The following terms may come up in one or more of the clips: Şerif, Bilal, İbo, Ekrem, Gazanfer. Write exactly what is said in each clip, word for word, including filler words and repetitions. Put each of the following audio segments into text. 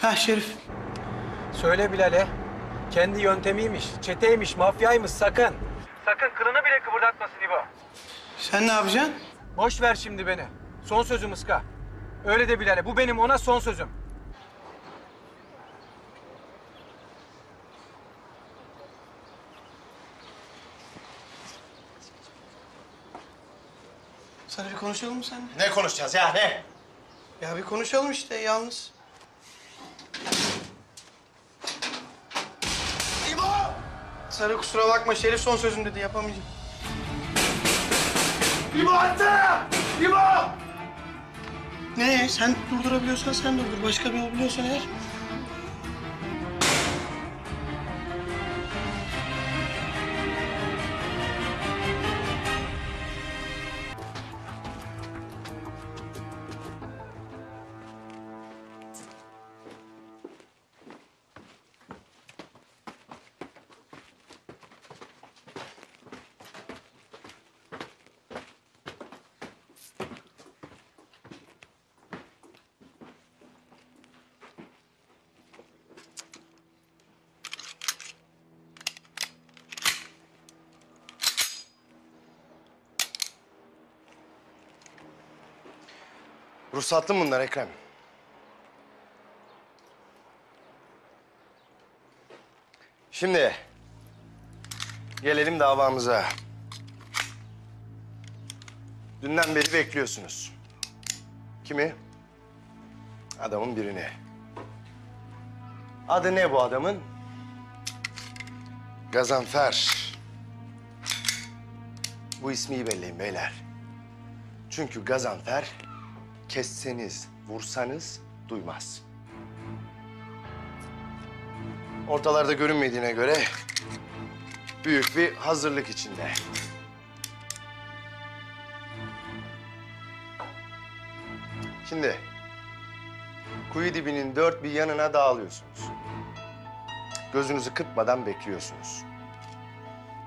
Ha Şerif. Söyle Bilal'e. Kendi yöntemiymiş, çeteymiş, mafyaymış sakın. Sakın kılını bile kıpırdatmasın İbo. Sen ne yapacaksın? Boş ver şimdi beni. Son sözüm Iska. Öyle de Bilal'e. Bu benim ona son sözüm. Sana bir konuşalım mı seninle? Ne konuşacağız ya ne? Ya bir konuşalım işte yalnız. İbo! Sana kusura bakma Şerif son sözüm dedi yapamayacağım. İbo hatta! İbo! Ne? Sen durdurabiliyorsan sen durdur. Başka bir yol biliyorsan eğer. Ruhsatlı mı bunlar Ekrem? Şimdi gelelim davamıza. Dünden beri bekliyorsunuz. Kimi? Adamın birini. Adı ne bu adamın? Gazanfer. Bu ismi belleyin beyler. Çünkü Gazanfer kesseniz, vursanız duymaz. Ortalarda görünmediğine göre büyük bir hazırlık içinde. Şimdi kuyu dibinin dört bir yanına dağılıyorsunuz. Gözünüzü kırpmadan bekliyorsunuz.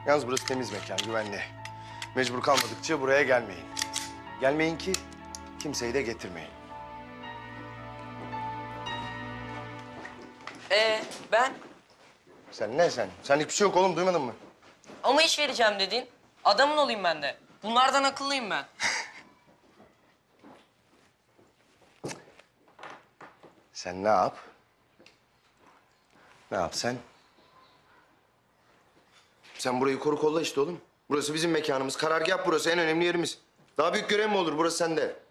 Yalnız burası temiz mekan, güvenli. Mecbur kalmadıkça buraya gelmeyin. Gelmeyin ki kimseyi de getirmeyin. Ee, ben? Sen ne sen? Sen hiçbir şey yok oğlum, duymadın mı? Ama iş vereceğim dedin. Adamın olayım ben de. Bunlardan akıllıyım ben. Sen ne yap? Ne yap sen? Sen burayı koru kolla işte oğlum. Burası bizim mekanımız. Karargah burası, en önemli yerimiz. Daha büyük görev mi olur? Burası sende.